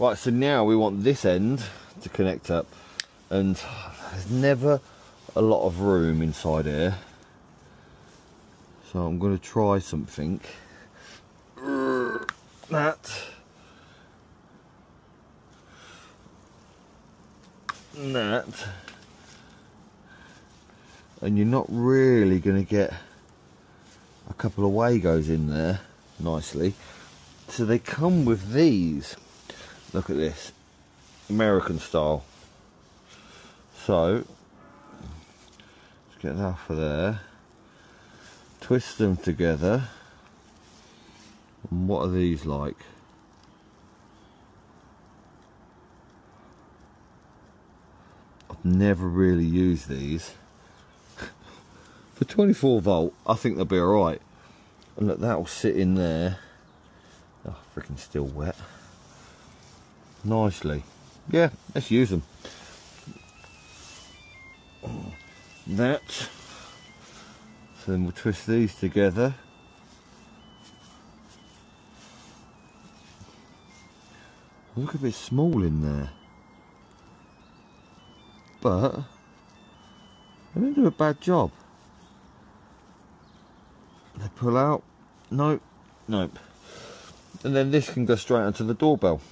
Right, so now we want this end to connect up, and there's never a lot of room inside here, so I'm going to try something. That, and you're not really going to get a couple of Wagos in there nicely. So they come with these, look at this, American style. So let's get that off of there, twist them together. And what are these like? I've never really used these. For 24 volt, I think they'll be alright. And look, that'll sit in there. Oh, freaking still wet. Nicely. Yeah, let's use them. That. So then we'll twist these together. Look a bit small in there. But they didn't do a bad job. They pull out. Nope. Nope. And then this can go straight onto the doorbell.